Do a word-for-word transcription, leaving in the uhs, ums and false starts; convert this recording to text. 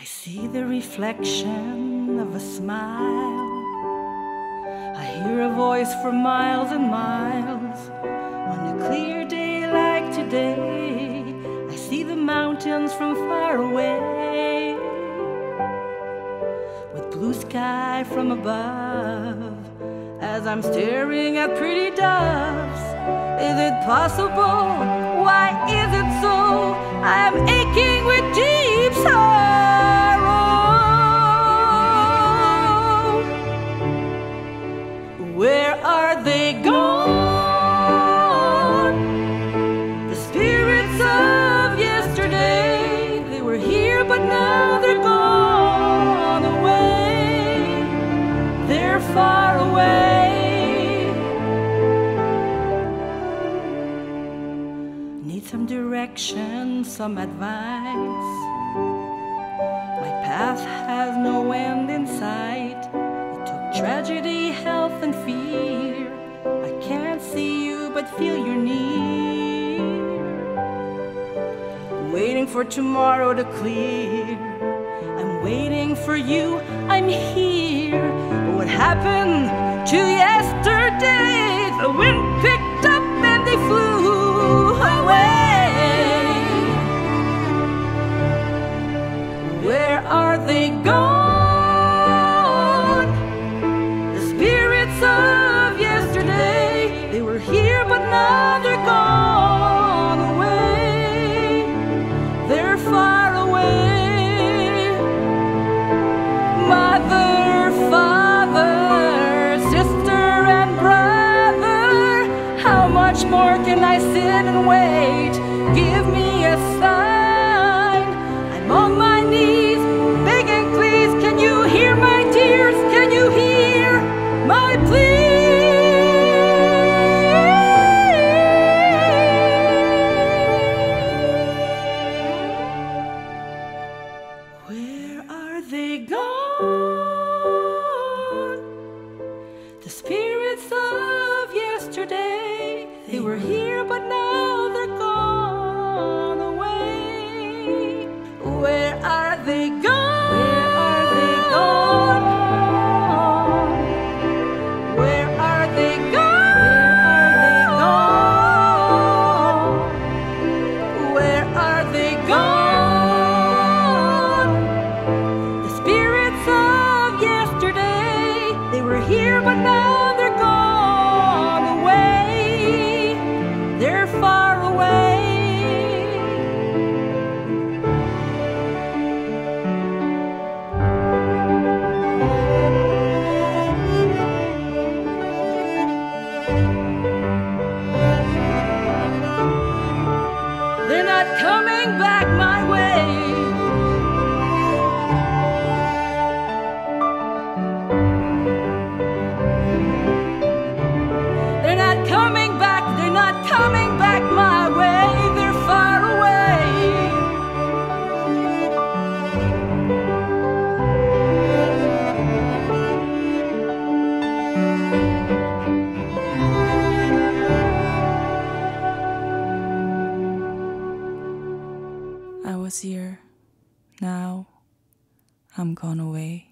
I see the reflection of a smile. I hear a voice from miles and miles. On a clear day like today, I see the mountains from far away, with blue sky from above. As I'm staring at pretty doves, is it possible? Why is it so? I am aching with deep sorrow. Where are they gone? The spirits of yesterday, they were here but now they're gone away. They're far away. Need some direction, some advice. My path has no end in sight. It took tragedy, health and fear. I can't see you but feel you're near. Waiting for tomorrow to clear. I'm waiting for you, I'm here. But what happened to yesterday? The wind picked up and they flew away. Where are they gone? How much more can I sit and wait? Give me a sign. I'm on my knees, begging please. Can you hear my tears? Can you hear my pleas? Where are they gone? The spirits of yesterday. They were here, but now they're gone away. Where are they gone? Where are they gone? Where are they gone? Where are they gone? The spirits of yesterday, they were here, but now coming back my way. They're not coming back, they're not coming back my way. They're far away. I was here, now I'm gone away.